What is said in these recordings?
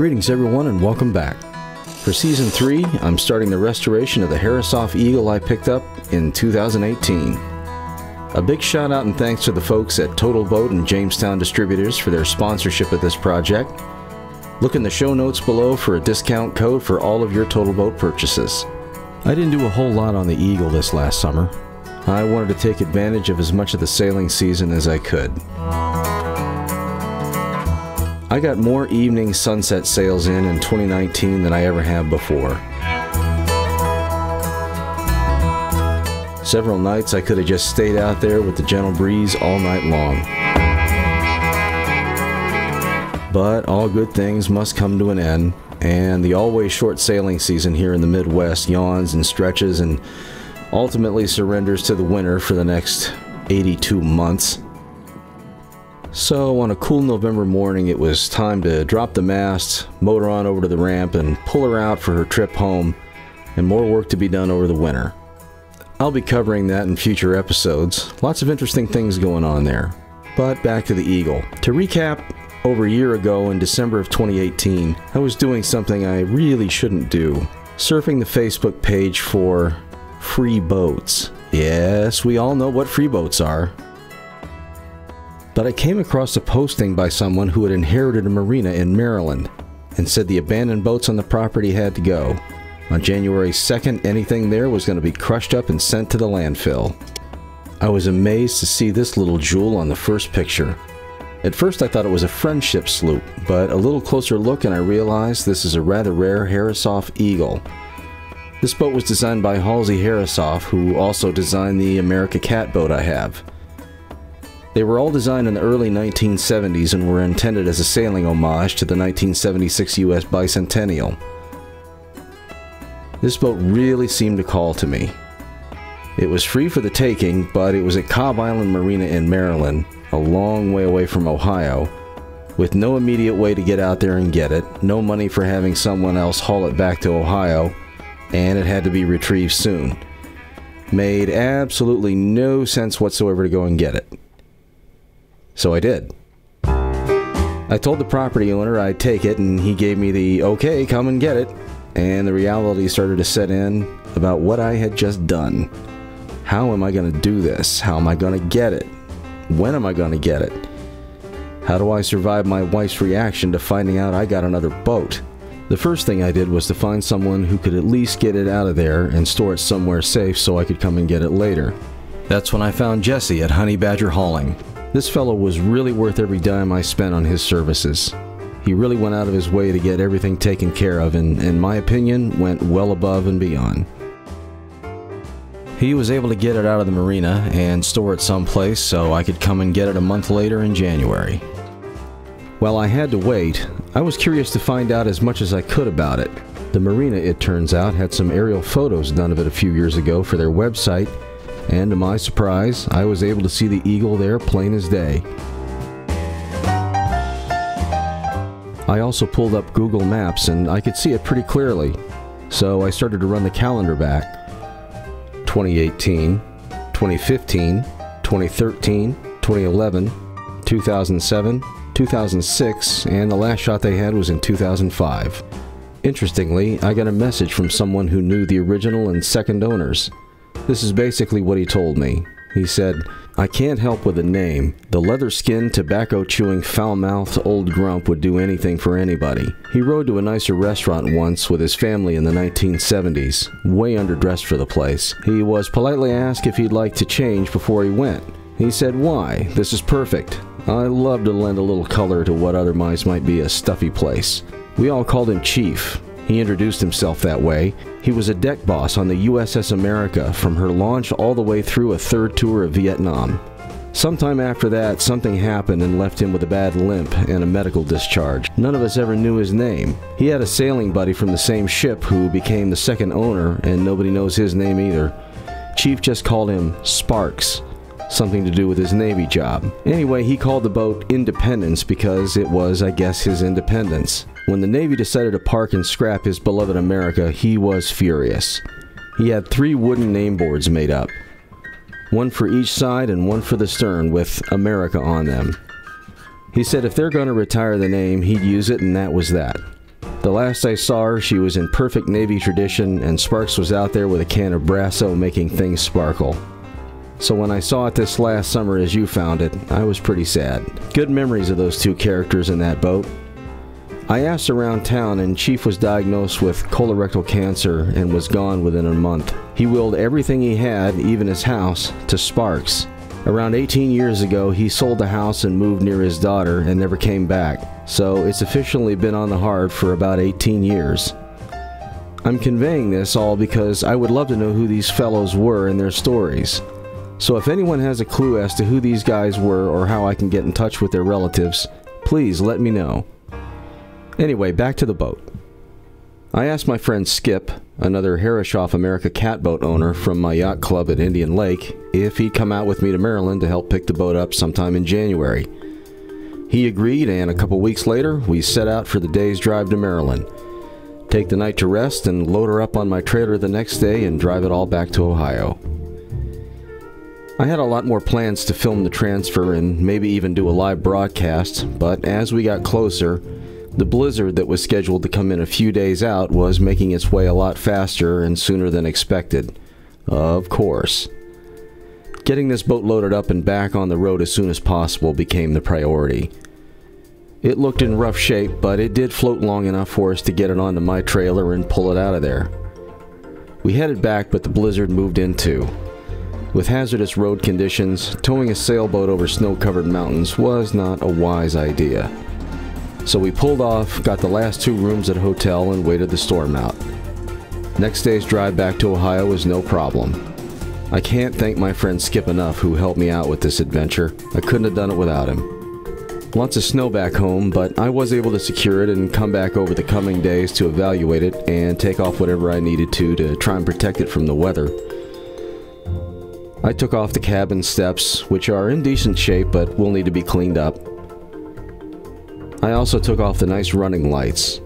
Greetings everyone and welcome back. For season 3, I'm starting the restoration of the Herreshoff Eagle I picked up in 2018. A big shout out and thanks to the folks at Total Boat and Jamestown Distributors for their sponsorship of this project. Look in the show notes below for a discount code for all of your Total Boat purchases. I didn't do a whole lot on the Eagle this last summer. I wanted to take advantage of as much of the sailing season as I could. I got more evening sunset sails in 2019 than I ever have before. Several nights I could have just stayed out there with the gentle breeze all night long. But all good things must come to an end, and the always short sailing season here in the Midwest yawns and stretches and ultimately surrenders to the winter for the next 82 months. So on a cool November morning, it was time to drop the mast, motor on over to the ramp, and pull her out for her trip home, and more work to be done over the winter. I'll be covering that in future episodes. Lots of interesting things going on there. But back to the Eagle. To recap, over a year ago in December of 2018, I was doing something I really shouldn't do. Surfing the Facebook page for free boats. Yes, we all know what free boats are. But I came across a posting by someone who had inherited a marina in Maryland and said the abandoned boats on the property had to go. On January 2nd, anything there was going to be crushed up and sent to the landfill. I was amazed to see this little jewel on the first picture. At first I thought it was a friendship sloop, but a little closer look and I realized this is a rather rare Herreshoff Eagle. This boat was designed by Halsey Herreshoff, who also designed the America Cat boat I have. They were all designed in the early 1970s and were intended as a sailing homage to the 1976 U.S. Bicentennial. This boat really seemed to call to me. It was free for the taking, but it was at Cobb Island Marina in Maryland, a long way away from Ohio, with no immediate way to get out there and get it, no money for having someone else haul it back to Ohio, and it had to be retrieved soon. Made absolutely no sense whatsoever to go and get it. So I did. I told the property owner I'd take it and he gave me the okay, come and get it, and the reality started to set in about what I had just done. How am I going to do this? How am I going to get it? When am I going to get it? How do I survive my wife's reaction to finding out I got another boat? The first thing I did was to find someone who could at least get it out of there and store it somewhere safe so I could come and get it later. That's when I found Jesse at Honey Badger Hauling. This fellow was really worth every dime I spent on his services. He really went out of his way to get everything taken care of and, in my opinion, went well above and beyond. He was able to get it out of the marina and store it someplace so I could come and get it a month later in January. While I had to wait, I was curious to find out as much as I could about it. The marina, it turns out, had some aerial photos done of it a few years ago for their website. And to my surprise, I was able to see the Eagle there plain as day. I also pulled up Google Maps and I could see it pretty clearly, so I started to run the calendar back. 2018, 2015, 2013, 2011, 2007, 2006, and the last shot they had was in 2005. Interestingly, I got a message from someone who knew the original and second owners. This is basically what he told me. He said, "I can't help with the name. The leather-skinned, tobacco-chewing, foul-mouthed old grump would do anything for anybody. He rode to a nicer restaurant once with his family in the 1970s, way underdressed for the place. He was politely asked if he'd like to change before he went. He said, why? This is perfect. I love to lend a little color to what otherwise might be a stuffy place. We all called him Chief. He introduced himself that way. He was a deck boss on the USS America from her launch all the way through a third tour of Vietnam. Sometime after that, something happened and left him with a bad limp and a medical discharge. None of us ever knew his name. He had a sailing buddy from the same ship who became the second owner, and nobody knows his name either. Chief just called him Sparks, something to do with his Navy job. Anyway, he called the boat Independence because it was, I guess, his independence. When the Navy decided to park and scrap his beloved America, he was furious. He had 3 wooden name boards made up, one for each side and one for the stern with America on them. He said if they're going to retire the name, he'd use it, and that was that. The last I saw her, she was in perfect Navy tradition, and Sparks was out there with a can of Brasso making things sparkle. So when I saw it this last summer as you found it, I was pretty sad. Good memories of those two characters in that boat. I asked around town, and Chief was diagnosed with colorectal cancer and was gone within a month. He willed everything he had, even his house, to Sparks. Around 18 years ago, he sold the house and moved near his daughter and never came back. So it's officially been on the hard for about 18 years. I'm conveying this all because I would love to know who these fellows were and their stories. So if anyone has a clue as to who these guys were or how I can get in touch with their relatives, please let me know. Anyway, back to the boat. I asked my friend Skip, another Herreshoff America cat boat owner from my yacht club at Indian Lake, if he'd come out with me to Maryland to help pick the boat up sometime in January. He agreed, and a couple weeks later, we set out for the day's drive to Maryland. Take the night to rest and load her up on my trailer the next day and drive it all back to Ohio. I had a lot more plans to film the transfer and maybe even do a live broadcast, but as we got closer, the blizzard that was scheduled to come in a few days out was making its way a lot faster and sooner than expected. Of course. Getting this boat loaded up and back on the road as soon as possible became the priority. It looked in rough shape, but it did float long enough for us to get it onto my trailer and pull it out of there. We headed back, but the blizzard moved in too. With hazardous road conditions, towing a sailboat over snow-covered mountains was not a wise idea. So we pulled off, got the last two rooms at a hotel, and waited the storm out. Next day's drive back to Ohio was no problem. I can't thank my friend Skip enough, who helped me out with this adventure. I couldn't have done it without him. Lots of snow back home, but I was able to secure it and come back over the coming days to evaluate it and take off whatever I needed to try and protect it from the weather. I took off the cabin steps, which are in decent shape but will need to be cleaned up. I also took off the nice running lights.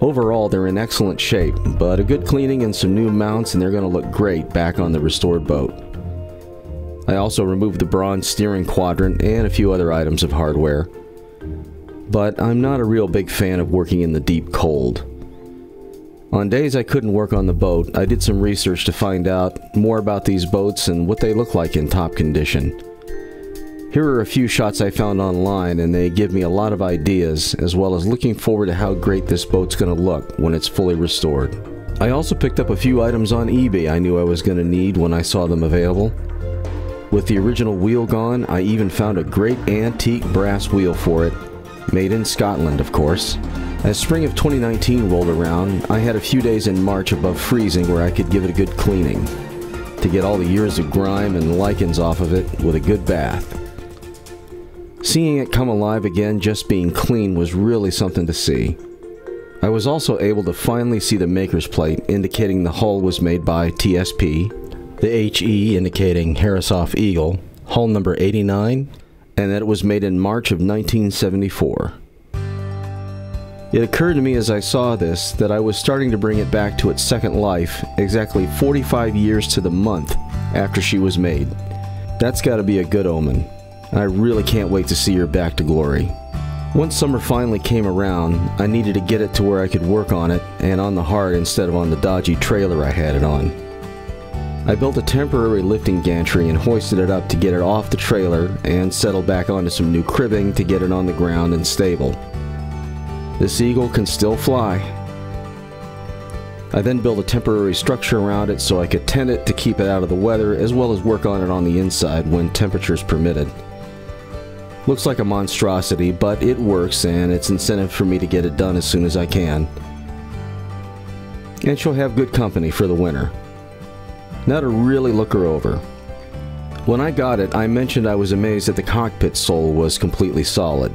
Overall, they're in excellent shape, but a good cleaning and some new mounts and they're going to look great back on the restored boat. I also removed the bronze steering quadrant and a few other items of hardware. But I'm not a real big fan of working in the deep cold. On days I couldn't work on the boat, I did some research to find out more about these boats and what they look like in top condition. Here are a few shots I found online, and they give me a lot of ideas, as well as looking forward to how great this boat's going to look when it's fully restored. I also picked up a few items on eBay I knew I was going to need when I saw them available. With the original wheel gone, I even found a great antique brass wheel for it, made in Scotland, of course. As spring of 2019 rolled around, I had a few days in March above freezing where I could give it a good cleaning, to get all the years of grime and lichens off of it with a good bath. Seeing it come alive again just being clean was really something to see. I was also able to finally see the maker's plate indicating the hull was made by TSP, the HE indicating Herreshoff Eagle, hull number 89, and that it was made in March of 1974. It occurred to me as I saw this that I was starting to bring it back to its second life exactly 45 years to the month after she was made. That's got to be a good omen. I really can't wait to see her back to glory. Once summer finally came around, I needed to get it to where I could work on it and on the hard instead of on the dodgy trailer I had it on. I built a temporary lifting gantry and hoisted it up to get it off the trailer and settled back onto some new cribbing to get it on the ground and stable. This eagle can still fly. I then built a temporary structure around it so I could tent it to keep it out of the weather as well as work on it on the inside when temperatures permitted. Looks like a monstrosity, but it works and it's incentive for me to get it done as soon as I can. And she'll have good company for the winter. Now to really look her over. When I got it, I mentioned I was amazed that the cockpit sole was completely solid.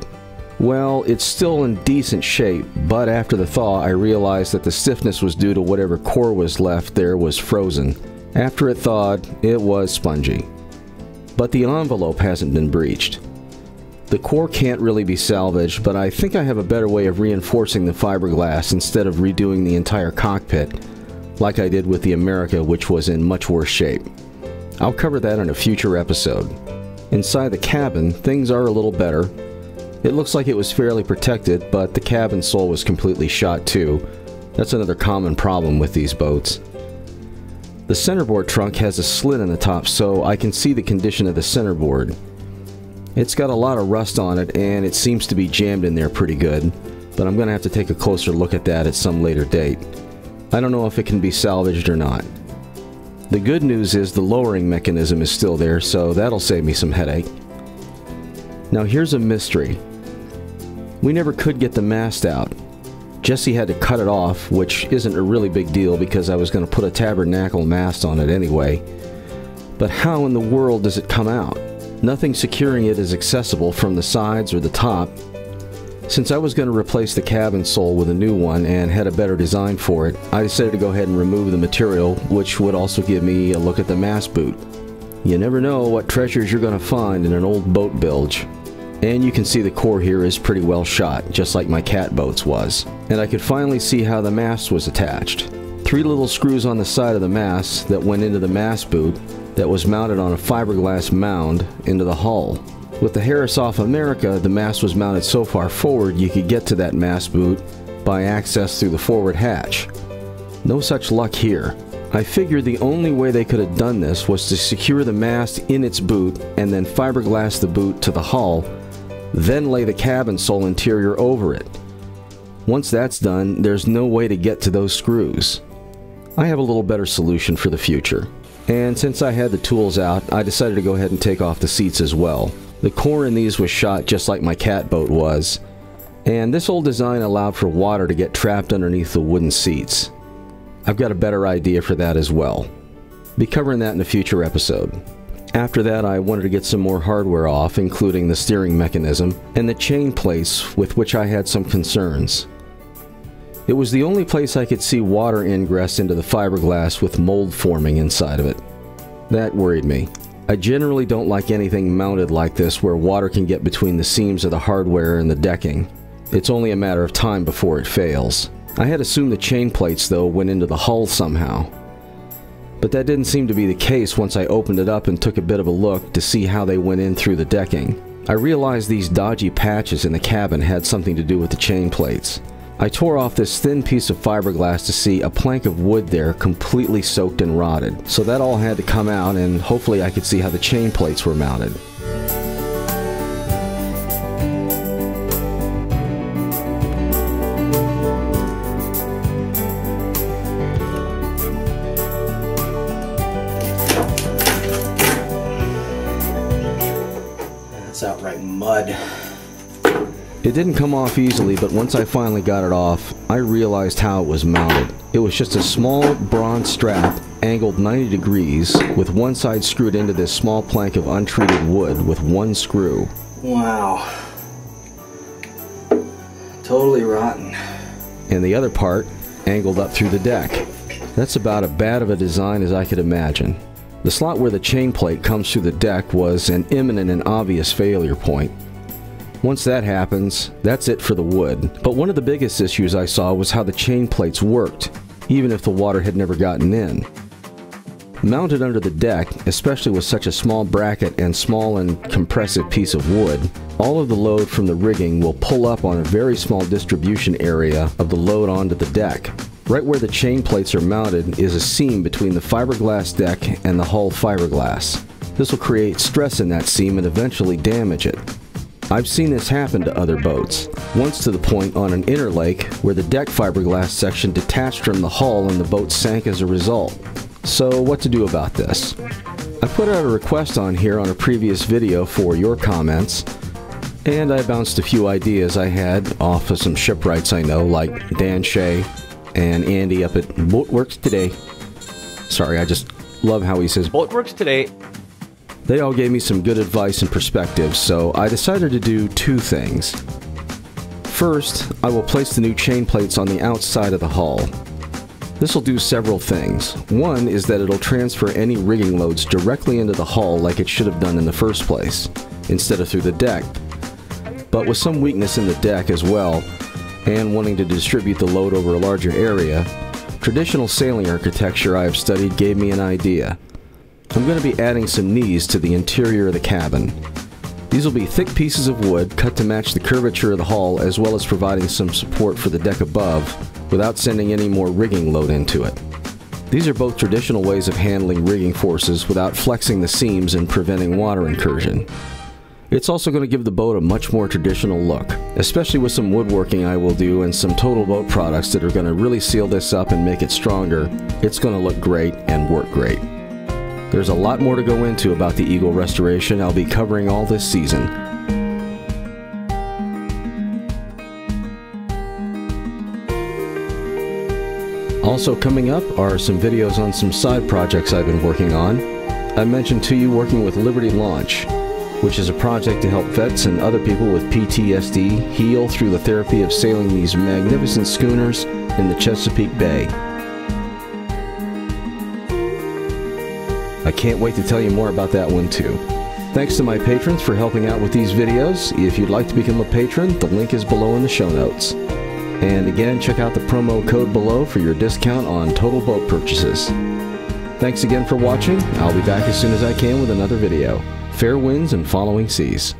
Well, it's still in decent shape, but after the thaw, I realized that the stiffness was due to whatever core was left there was frozen. After it thawed, it was spongy. But the envelope hasn't been breached. The core can't really be salvaged, but I think I have a better way of reinforcing the fiberglass instead of redoing the entire cockpit, like I did with the America, which was in much worse shape. I'll cover that in a future episode. Inside the cabin, things are a little better. It looks like it was fairly protected, but the cabin sole was completely shot too. That's another common problem with these boats. The centerboard trunk has a slit in the top, so I can see the condition of the centerboard. It's got a lot of rust on it, and it seems to be jammed in there pretty good, but I'm going to have to take a closer look at that at some later date. I don't know if it can be salvaged or not. The good news is the lowering mechanism is still there, so that'll save me some headache. Now here's a mystery. We never could get the mast out. Jesse had to cut it off, which isn't a really big deal because I was going to put a tabernacle mast on it anyway. But how in the world does it come out? Nothing securing it is accessible from the sides or the top. Since I was going to replace the cabin sole with a new one and had a better design for it, I decided to go ahead and remove the material, which would also give me a look at the mast boot. You never know what treasures you're going to find in an old boat bilge. And you can see the core here is pretty well shot, just like my cat boat's was. And I could finally see how the mast was attached. Three little screws on the side of the mast that went into the mast boot that was mounted on a fiberglass mound into the hull. With the Herreshoff America, the mast was mounted so far forward you could get to that mast boot by access through the forward hatch. No such luck here. I figured the only way they could have done this was to secure the mast in its boot and then fiberglass the boot to the hull, then lay the cabin sole interior over it. Once that's done, there's no way to get to those screws. I have a little better solution for the future. And since I had the tools out, I decided to go ahead and take off the seats as well. The core in these was shot just like my cat boat was, and this old design allowed for water to get trapped underneath the wooden seats. I've got a better idea for that as well. Be covering that in a future episode. After that, I wanted to get some more hardware off, including the steering mechanism and the chain plates, with which I had some concerns. It was the only place I could see water ingress into the fiberglass with mold forming inside of it. That worried me. I generally don't like anything mounted like this where water can get between the seams of the hardware and the decking. It's only a matter of time before it fails. I had assumed the chain plates, though, went into the hull somehow. But that didn't seem to be the case once I opened it up and took a bit of a look to see how they went in through the decking. I realized these dodgy patches in the cabin had something to do with the chain plates. I tore off this thin piece of fiberglass to see a plank of wood there completely soaked and rotted. So that all had to come out, and hopefully I could see how the chain plates were mounted. It didn't come off easily, but once I finally got it off, I realized how it was mounted. It was just a small bronze strap angled 90 degrees with one side screwed into this small plank of untreated wood with one screw. Wow. Totally rotten. And the other part angled up through the deck. That's about as bad of a design as I could imagine. The slot where the chain plate comes through the deck was an imminent and obvious failure point. Once that happens, that's it for the wood. But one of the biggest issues I saw was how the chain plates worked, even if the water had never gotten in. Mounted under the deck, especially with such a small bracket and small and compressive piece of wood, all of the load from the rigging will pull up on a very small distribution area of the load onto the deck. Right where the chain plates are mounted is a seam between the fiberglass deck and the hull fiberglass. This will create stress in that seam and eventually damage it. I've seen this happen to other boats, once to the point on an inner lake where the deck fiberglass section detached from the hull and the boat sank as a result. So what to do about this? I put out a request on here on a previous video for your comments, and I bounced a few ideas I had off of some shipwrights I know, like Dan Shea and Andy up at Boatworks Today. Sorry, I just love how he says Boatworks Today. They all gave me some good advice and perspectives, so I decided to do two things. First, I will place the new chain plates on the outside of the hull. This will do several things. One is that it'll transfer any rigging loads directly into the hull like it should have done in the first place, instead of through the deck. But with some weakness in the deck as well, and wanting to distribute the load over a larger area, traditional sailing architecture I have studied gave me an idea. I'm going to be adding some knees to the interior of the cabin. These will be thick pieces of wood cut to match the curvature of the hull, as well as providing some support for the deck above without sending any more rigging load into it. These are both traditional ways of handling rigging forces without flexing the seams and preventing water incursion. It's also going to give the boat a much more traditional look, especially with some woodworking I will do and some Total Boat products that are going to really seal this up and make it stronger. It's going to look great and work great. There's a lot more to go into about the Eagle restoration. I'll be covering all this season. Also coming up are some videos on some side projects I've been working on. I mentioned to you working with Liberty Launch, which is a project to help vets and other people with PTSD heal through the therapy of sailing these magnificent schooners in the Chesapeake Bay. I can't wait to tell you more about that one too. Thanks to my patrons for helping out with these videos. If you'd like to become a patron, the link is below in the show notes. And again, check out the promo code below for your discount on Total Boat purchases. Thanks again for watching. I'll be back as soon as I can with another video. Fair winds and following seas.